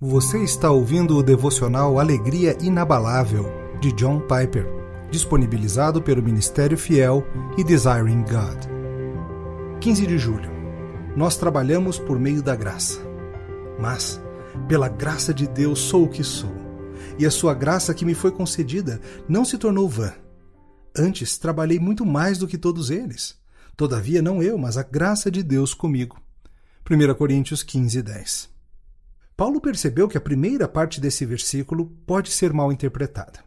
Você está ouvindo o devocional Alegria Inabalável, de John Piper, disponibilizado pelo Ministério Fiel e Desiring God. 15 de julho. Nós trabalhamos por meio da graça. Mas, pela graça de Deus sou o que sou, e a sua graça que me foi concedida não se tornou vã. Antes, trabalhei muito mais do que todos eles. Todavia, não eu, mas a graça de Deus comigo. 1 Coríntios 15:10. Paulo percebeu que a primeira parte desse versículo pode ser mal interpretada.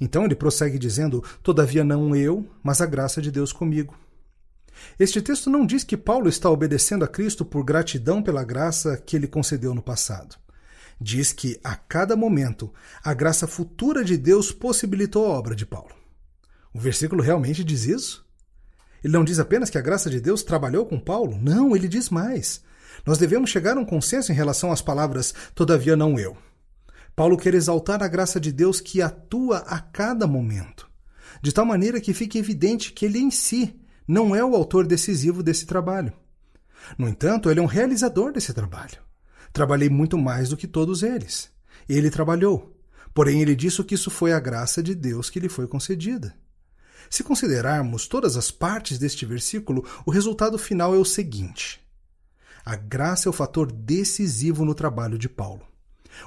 Então ele prossegue dizendo, todavia não eu, mas a graça de Deus comigo. Este texto não diz que Paulo está obedecendo a Cristo por gratidão pela graça que ele concedeu no passado. Diz que, a cada momento, a graça futura de Deus possibilitou a obra de Paulo. O versículo realmente diz isso? Ele não diz apenas que a graça de Deus trabalhou com Paulo? Não, ele diz mais. Nós devemos chegar a um consenso em relação às palavras, todavia não eu. Paulo quer exaltar a graça de Deus que atua a cada momento, de tal maneira que fique evidente que ele em si não é o autor decisivo desse trabalho. No entanto, ele é um realizador desse trabalho. Trabalhei muito mais do que todos eles. Ele trabalhou, porém ele disse que isso foi a graça de Deus que lhe foi concedida. Se considerarmos todas as partes deste versículo, o resultado final é o seguinte. A graça é o fator decisivo no trabalho de Paulo.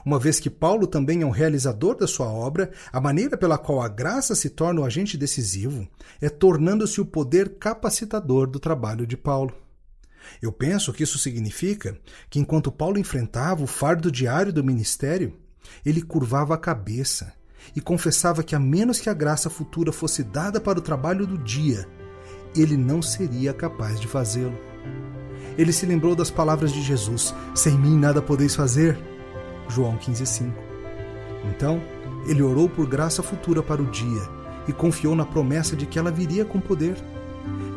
Uma vez que Paulo também é um realizador da sua obra, a maneira pela qual a graça se torna o agente decisivo é tornando-se o poder capacitador do trabalho de Paulo. Eu penso que isso significa que enquanto Paulo enfrentava o fardo diário do ministério, ele curvava a cabeça e confessava que a menos que a graça futura fosse dada para o trabalho do dia, ele não seria capaz de fazê-lo. Ele se lembrou das palavras de Jesus, sem mim nada podeis fazer, João 15:5. Então, ele orou por graça futura para o dia e confiou na promessa de que ela viria com poder.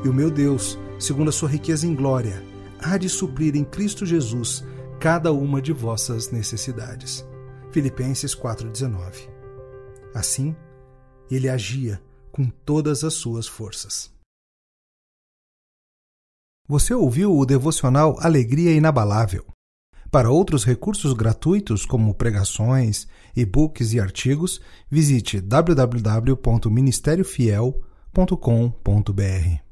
E o meu Deus, segundo a sua riqueza em glória, há de suprir em Cristo Jesus cada uma de vossas necessidades. Filipenses 4:19. Assim, ele agia com todas as suas forças. Você ouviu o devocional Alegria Inabalável. Para outros recursos gratuitos, como pregações, e-books e artigos, visite www.ministériofiel.com.br.